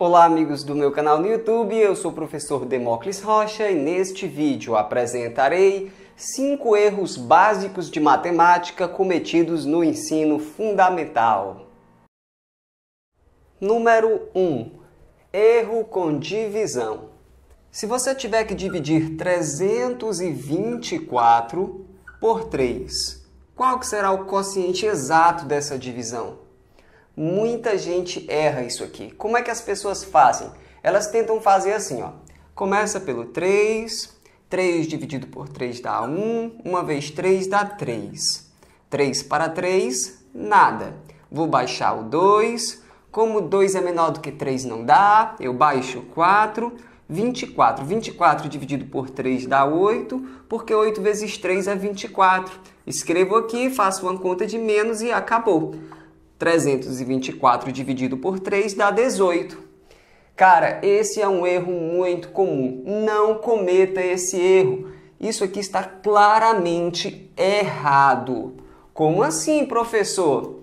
Olá amigos do meu canal no YouTube, eu sou o professor Demóclis Rocha e neste vídeo apresentarei 5 erros básicos de matemática cometidos no ensino fundamental. Número 1. Erro com divisão. Se você tiver que dividir 324 por 3, qual que será o quociente exato dessa divisão? Muita gente erra isso aqui. Como é que as pessoas fazem? Elas tentam fazer assim, ó. Começa pelo 3, 3 dividido por 3 dá 1, 1 vezes 3 dá 3. 3 para 3, nada. Vou baixar o 2, como 2 é menor do que 3 não dá, eu baixo 4, 24. 24 dividido por 3 dá 8, porque 8 vezes 3 é 24. Escrevo aqui, faço uma conta de menos e acabou. 324 dividido por 3 dá 18. Cara, esse é um erro muito comum. Não cometa esse erro. Isso aqui está claramente errado. Como assim, professor?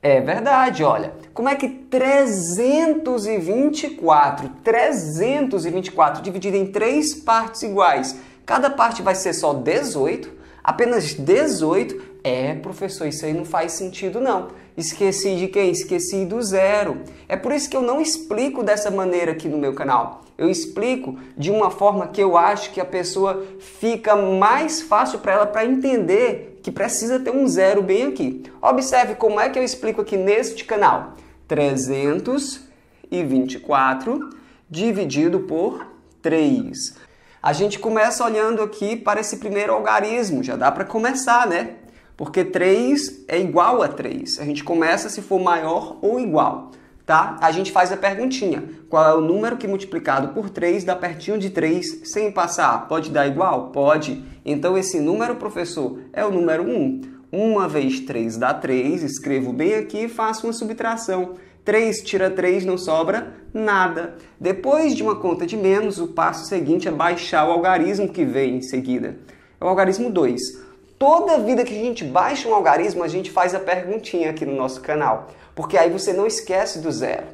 É verdade, olha. Como é que 324 dividido em 3 partes iguais? Cada parte vai ser só 18? Apenas 18? É, professor, isso aí não faz sentido, não. Esqueci de quem? Esqueci do zero. É por isso que eu não explico dessa maneira aqui no meu canal. Eu explico de uma forma que eu acho que a pessoa fica mais fácil para ela para entender que precisa ter um zero bem aqui. Observe como é que eu explico aqui neste canal. 324 dividido por 3. A gente começa olhando aqui para esse primeiro algarismo. Já dá para começar, né? Porque 3 é igual a 3. A gente começa se for maior ou igual, tá? A gente faz a perguntinha. Qual é o número que multiplicado por 3 dá pertinho de 3 sem passar? Pode dar igual? Pode. Então esse número, professor, é o número 1. 1 vezes 3 dá 3. Escrevo bem aqui e faço uma subtração. 3 tira 3, não sobra nada. Depois de uma conta de menos, o passo seguinte é baixar o algarismo que vem em seguida. É o algarismo 2. Toda vida que a gente baixa um algarismo, a gente faz a perguntinha aqui no nosso canal. Porque aí você não esquece do zero.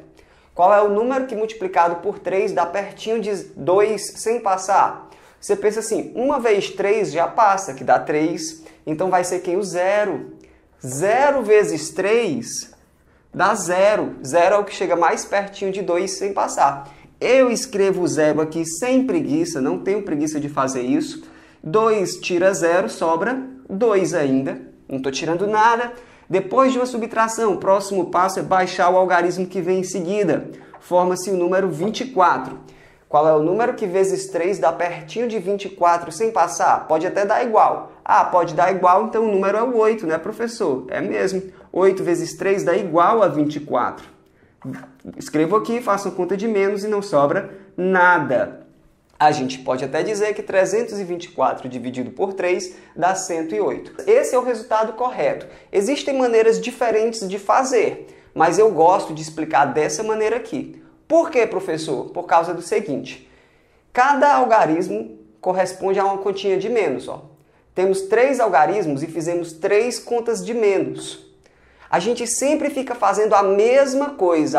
Qual é o número que multiplicado por 3 dá pertinho de 2 sem passar? Você pensa assim, 1 vezes 3 já passa, que dá 3. Então vai ser quem? O zero. 0 vezes 3 dá 0. 0 é o que chega mais pertinho de 2 sem passar. Eu escrevo 0 aqui sem preguiça, não tenho preguiça de fazer isso. 2 tira 0, sobra 2 ainda, não estou tirando nada. Depois de uma subtração, o próximo passo é baixar o algarismo que vem em seguida. Forma-se o número 24. Qual é o número que vezes 3 dá pertinho de 24 sem passar? Pode até dar igual. Ah, pode dar igual, então o número é o 8, né, professor? É mesmo. 8 vezes 3 dá igual a 24. Escrevo aqui, faço uma conta de menos e não sobra nada. A gente pode até dizer que 324 dividido por 3 dá 108. Esse é o resultado correto. Existem maneiras diferentes de fazer, mas eu gosto de explicar dessa maneira aqui. Por quê, professor? Por causa do seguinte. Cada algarismo corresponde a uma continha de menos. Ó. Temos 3 algarismos e fizemos 3 contas de menos. A gente sempre fica fazendo a mesma coisa.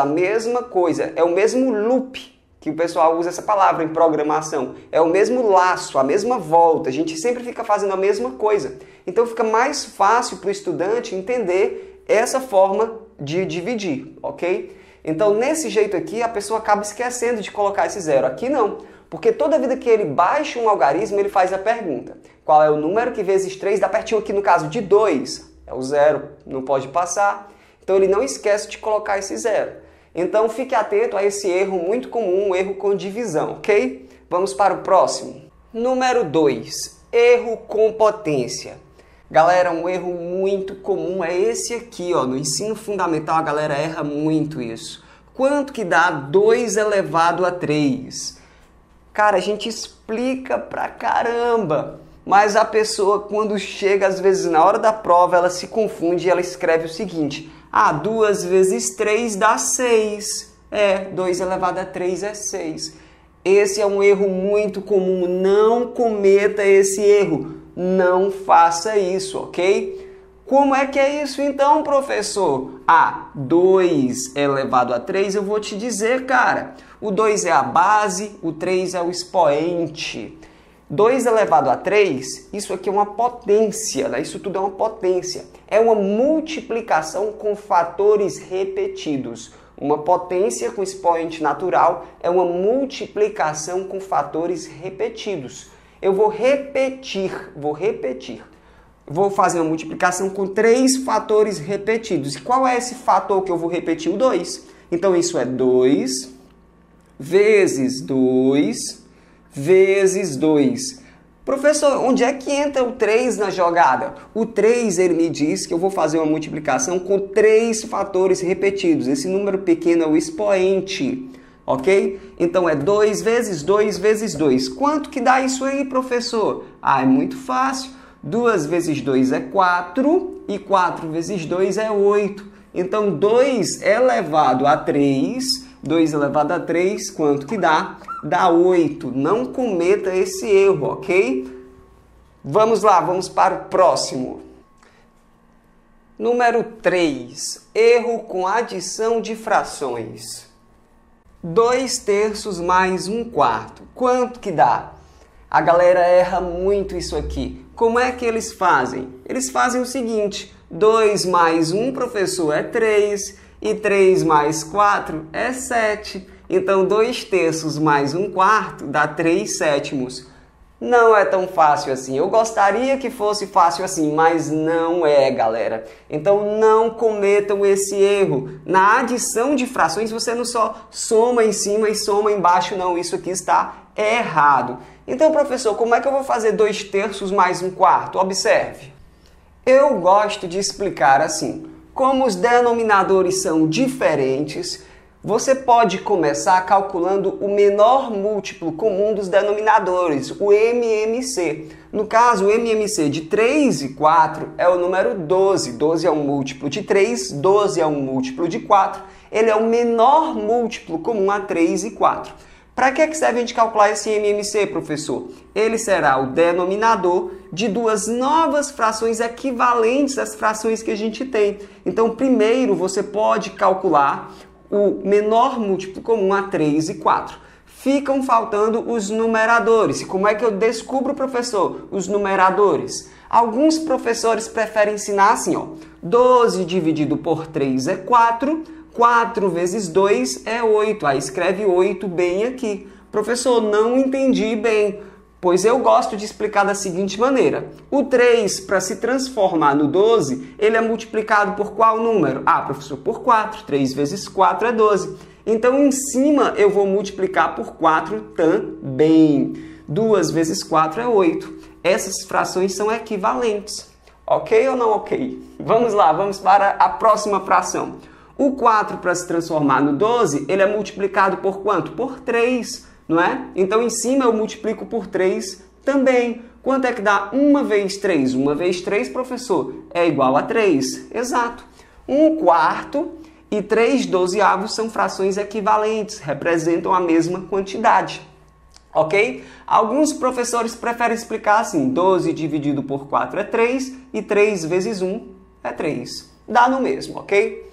É o mesmo loop. Que o pessoal usa essa palavra em programação. É o mesmo laço, a mesma volta. A gente sempre fica fazendo a mesma coisa. Então fica mais fácil para o estudante entender essa forma de dividir, ok? Então nesse jeito aqui a pessoa acaba esquecendo de colocar esse zero. Aqui não, porque toda vida que ele baixa um algarismo ele faz a pergunta. Qual é o número que vezes 3 dá pertinho aqui no caso de 2? É o zero, não pode passar. Então ele não esquece de colocar esse zero. Então, fique atento a esse erro muito comum, um erro com divisão, ok? Vamos para o próximo. Número 2, erro com potência. Galera, um erro muito comum é esse aqui, ó. No ensino fundamental, a galera erra muito isso. Quanto que dá 2 elevado a 3? Cara, a gente explica pra caramba, mas a pessoa, quando chega, às vezes, na hora da prova, ela se confunde e ela escreve o seguinte... Ah, 2 vezes 3 dá 6. É, 2 elevado a 3 é 6. Esse é um erro muito comum. Não cometa esse erro. Não faça isso, ok? Como é que é isso então, professor? Ah, 2 elevado a 3, eu vou te dizer, cara. O 2 é a base, o 3 é o expoente. 2 elevado a 3, isso aqui é uma potência, né? Isso tudo é uma potência. É uma multiplicação com fatores repetidos. Uma potência com expoente natural é uma multiplicação com fatores repetidos. Eu vou repetir, Vou fazer uma multiplicação com 3 fatores repetidos. E qual é esse fator que eu vou repetir? O 2. Então, isso é 2 vezes 2 vezes 2. Professor, onde é que entra o 3 na jogada? O 3, ele me diz que eu vou fazer uma multiplicação com 3 fatores repetidos. Esse número pequeno é o expoente, ok? Então, é 2 vezes 2 vezes 2. Quanto que dá isso aí, professor? Ah, é muito fácil. 2 vezes 2 é 4 e 4 vezes 2 é 8. Então, 2 elevado a 3, 2 elevado a 3, quanto que dá? Dá 8. Não cometa esse erro, ok? Vamos lá, vamos para o próximo. Número 3. Erro com adição de frações. 2 terços mais 1 quarto. Quanto que dá? A galera erra muito isso aqui. Como é que eles fazem? Eles fazem o seguinte, 2 mais 1, professor, é 3, e 3 mais 4 é 7. Então, 2 terços mais 1 quarto dá 3 sétimos. Não é tão fácil assim. Eu gostaria que fosse fácil assim, mas não é, galera. Então, não cometam esse erro. Na adição de frações, você não só soma em cima e soma embaixo, não. Isso aqui está errado. Então, professor, como é que eu vou fazer 2 terços mais 1 quarto? Observe. Eu gosto de explicar assim. Como os denominadores são diferentes, você pode começar calculando o menor múltiplo comum dos denominadores, o MMC. No caso, o MMC de 3 e 4 é o número 12. 12 é um múltiplo de 3, 12 é um múltiplo de 4. Ele é o menor múltiplo comum a 3 e 4. Para que serve a gente calcular esse MMC, professor? Ele será o denominador de 2 novas frações equivalentes às frações que a gente tem. Então, primeiro, você pode calcular o menor múltiplo comum a 3 e 4. Ficam faltando os numeradores. E como é que eu descubro, professor, os numeradores? Alguns professores preferem ensinar assim, ó, 12 dividido por 3 é 4... 4 vezes 2 é 8. Aí escreve 8 bem aqui. Professor, não entendi bem, pois eu gosto de explicar da seguinte maneira. O 3, para se transformar no 12, ele é multiplicado por qual número? Ah, professor, por 4. 3 vezes 4 é 12. Então, em cima, eu vou multiplicar por 4 também. 2 vezes 4 é 8. Essas frações são equivalentes. Ok ou não ok? Vamos lá, vamos para a próxima fração. O 4, para se transformar no 12, ele é multiplicado por quanto? Por 3, não é? Então, em cima, eu multiplico por 3 também. Quanto é que dá 1 vezes 3? 1 vezes 3, professor, é igual a 3. Exato. 1 quarto e 3 dozeavos são frações equivalentes, representam a mesma quantidade. Ok? Alguns professores preferem explicar assim, 12 dividido por 4 é 3 e 3 vezes 1 é 3. Dá no mesmo, ok?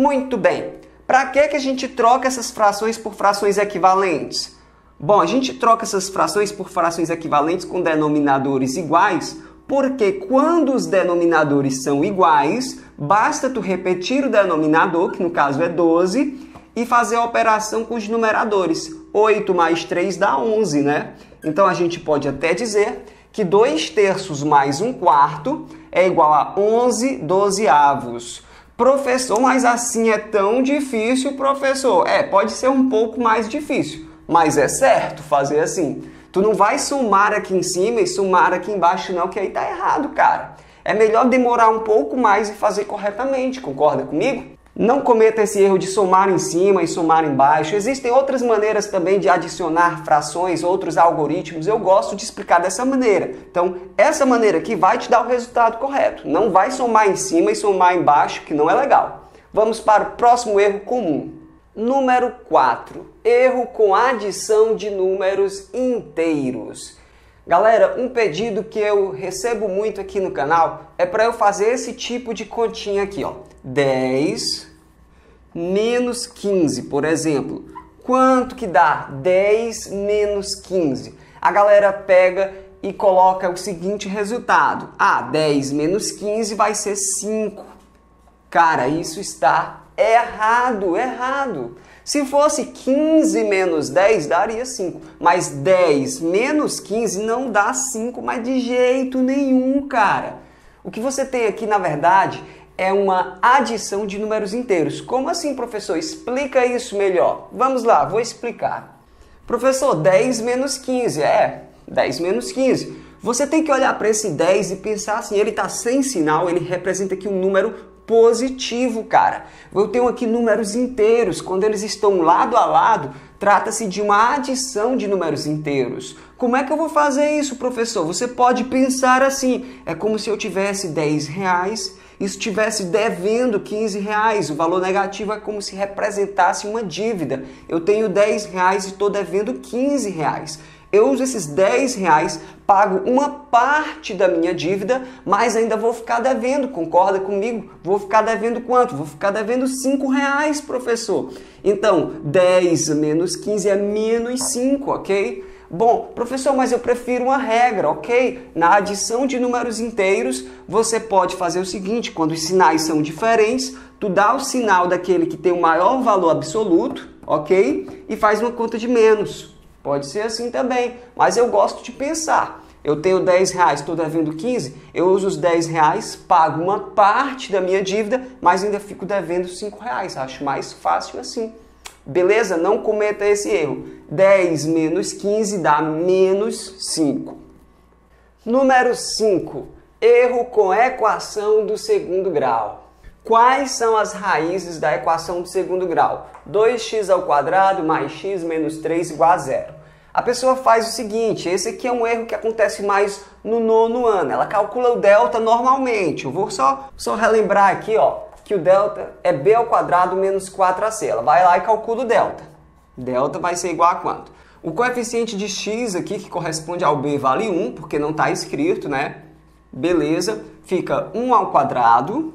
Muito bem, para que a gente troca essas frações por frações equivalentes? Bom, a gente troca essas frações por frações equivalentes com denominadores iguais, porque quando os denominadores são iguais, basta tu repetir o denominador, que no caso é 12, e fazer a operação com os numeradores. 8 mais 3 dá 11, né? Então a gente pode até dizer que 2 terços mais 1 quarto é igual a 11 dozeavos. Professor, mas assim é tão difícil, professor. É, pode ser um pouco mais difícil, mas é certo fazer assim. Tu não vai somar aqui em cima e somar aqui embaixo não, que aí tá errado, cara. É melhor demorar um pouco mais e fazer corretamente, concorda comigo? Não cometa esse erro de somar em cima e somar embaixo. Existem outras maneiras também de adicionar frações, outros algoritmos. Eu gosto de explicar dessa maneira. Então, essa maneira aqui vai te dar o resultado correto. Não vai somar em cima e somar embaixo, que não é legal. Vamos para o próximo erro comum. Número 4. Erro com adição de números inteiros. Galera, um pedido que eu recebo muito aqui no canal é para eu fazer esse tipo de continha aqui, ó. 10 menos 15, por exemplo. Quanto que dá 10 menos 15? A galera pega e coloca o seguinte resultado. Ah, 10 menos 15 vai ser 5. Cara, isso está errado. Se fosse 15 menos 10, daria 5. Mas 10 menos 15 não dá 5, mas de jeito nenhum, cara. O que você tem aqui, na verdade, é uma adição de números inteiros. Como assim, professor? Explica isso melhor. Vamos lá, vou explicar. Professor, 10 menos 15, 10 menos 15. Você tem que olhar para esse 10 e pensar assim, ele está sem sinal, ele representa aqui um número positivo, cara. Eu tenho aqui números inteiros. Quando eles estão lado a lado, trata-se de uma adição de números inteiros. Como é que eu vou fazer isso, professor? Você pode pensar assim, é como se eu tivesse 10 reais e estivesse devendo 15 reais. O valor negativo é como se representasse uma dívida. Eu tenho 10 reais e estou devendo 15 reais. Eu uso esses 10 reais, pago uma parte da minha dívida, mas ainda vou ficar devendo, concorda comigo? Vou ficar devendo quanto? Vou ficar devendo 5 reais, professor. Então, 10 menos 15 é menos 5, ok? Bom, professor, mas eu prefiro uma regra, ok? Na adição de números inteiros, você pode fazer o seguinte, quando os sinais são diferentes, tu dá o sinal daquele que tem o maior valor absoluto, ok? E faz uma conta de menos. Pode ser assim também, mas eu gosto de pensar. Eu tenho 10 reais, estou devendo 15, eu uso os 10 reais, pago uma parte da minha dívida, mas ainda fico devendo 5 reais. Acho mais fácil assim. Beleza? Não cometa esse erro. 10 menos 15 dá menos 5. Número 5. Erro com equação do segundo grau. Quais são as raízes da equação de segundo grau? 2x² mais x menos 3 igual a zero. A pessoa faz o seguinte, esse aqui é um erro que acontece mais no nono ano. Ela calcula o delta normalmente. Eu vou só relembrar aqui, ó, que o delta é b² menos 4ac. Ela vai lá e calcula o delta. Delta vai ser igual a quanto? O coeficiente de x aqui, que corresponde ao b, vale 1, porque não está escrito, né? Beleza, fica 1².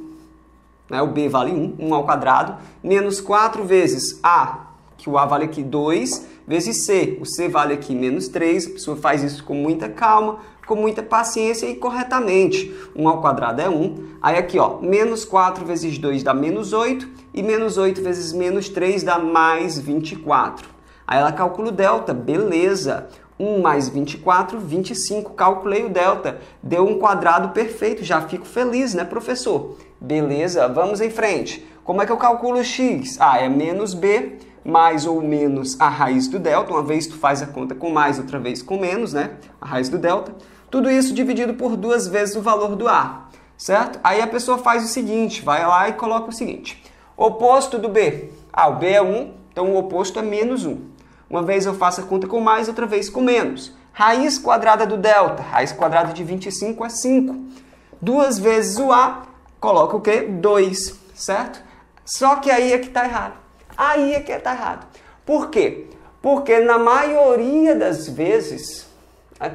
O b vale 1 ao quadrado, menos 4 vezes a, que o a vale aqui 2, vezes c, o c vale aqui menos 3, a pessoa faz isso com muita calma, com muita paciência e corretamente. 1² é 1, aí aqui, ó, menos 4 vezes 2 dá menos 8, e menos 8 vezes menos 3 dá mais 24. Aí ela calcula o delta, beleza. 1 mais 24, 25, calculei o delta, deu um quadrado perfeito, já fico feliz, né, professor? Beleza, vamos em frente. Como é que eu calculo x? Ah, é menos b, mais ou menos a raiz do delta, uma vez tu faz a conta com mais, outra vez com menos, né, a raiz do delta, tudo isso dividido por 2 vezes o valor do a, certo? Aí a pessoa faz o seguinte, vai lá e coloca o seguinte, oposto do b, ah, o b é 1, então o oposto é menos 1. Uma vez eu faço a conta com mais, outra vez com menos. Raiz quadrada do delta. Raiz quadrada de 25 é 5. 2 vezes o a, coloca o quê? 2, certo? Só que aí é que está errado. Aí é que está errado. Por quê? Porque na maioria das vezes,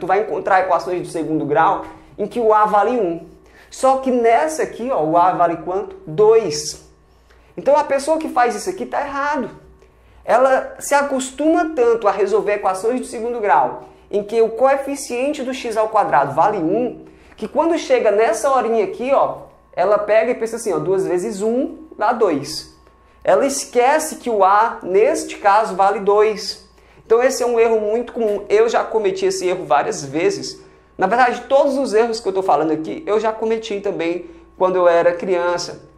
tu vai encontrar equações de segundo grau em que o a vale 1. Só que nessa aqui, ó, o a vale quanto? 2. Então a pessoa que faz isso aqui está errado. Ela se acostuma tanto a resolver equações de segundo grau, em que o coeficiente do x² vale 1, que quando chega nessa horinha aqui, ó, ela pega e pensa assim, ó, 2 vezes 1 dá 2. Ela esquece que o a, neste caso, vale 2. Então esse é um erro muito comum. Eu já cometi esse erro várias vezes. Na verdade, todos os erros que eu estou falando aqui, eu já cometi também quando eu era criança,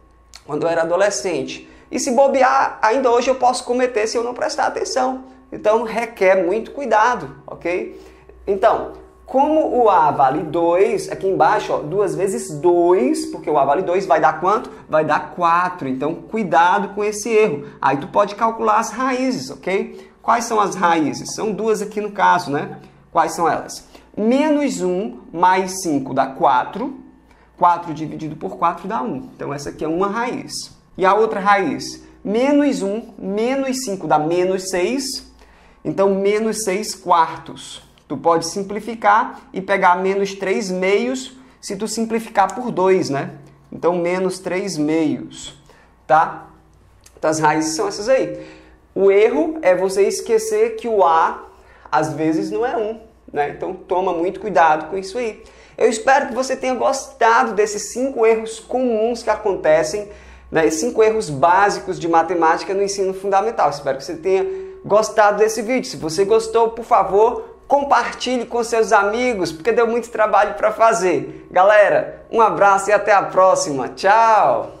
quando eu era adolescente. E se bobear, ainda hoje eu posso cometer se eu não prestar atenção. Então, requer muito cuidado, ok? Então, como o a vale 2, aqui embaixo, ó, 2 vezes 2, porque o a vale 2 vai dar quanto? Vai dar 4. Então, cuidado com esse erro. Aí tu pode calcular as raízes, ok? Quais são as raízes? São duas aqui no caso, né? Quais são elas? Menos 1 mais 5 dá 4. 4 dividido por 4 dá 1. Então, essa aqui é uma raiz. E a outra raiz, menos 1, menos 5 dá menos 6, então menos 6 quartos. Tu pode simplificar e pegar menos 3 meios se tu simplificar por 2, né? Então, menos 3 meios, tá? Então, as raízes são essas aí. O erro é você esquecer que o A, às vezes, não é 1, né? Então, toma muito cuidado com isso aí. Eu espero que você tenha gostado desses 5 erros comuns que acontecem, né? 5 erros básicos de matemática no ensino fundamental. Espero que você tenha gostado desse vídeo. Se você gostou, por favor, compartilhe com seus amigos, porque deu muito trabalho para fazer. Galera, um abraço e até a próxima. Tchau!